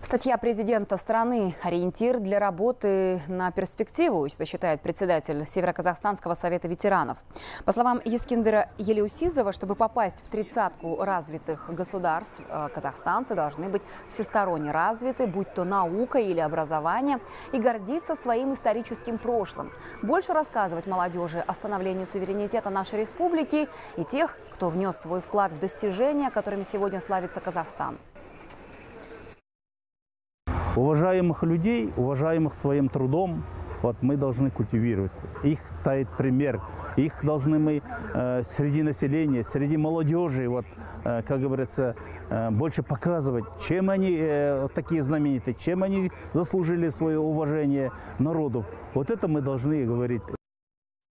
Статья президента страны – ориентир для работы на перспективу, что считает председатель Североказахстанского совета ветеранов. По словам Ескиндера Елеусизова, чтобы попасть в 30-ку развитых государств, казахстанцы должны быть всесторонне развиты, будь то наука или образование, и гордиться своим историческим прошлым. Больше рассказывать молодежи о становлении суверенитета нашей республики и тех, кто внес свой вклад в достижения, которыми сегодня славится Казахстан. Уважаемых людей, уважаемых своим трудом, мы должны культивировать. Их ставит пример. Их должны мы среди населения, среди молодежи, как говорится, больше показывать, чем они такие знаменитые, чем они заслужили свое уважение народу. Это мы должны говорить.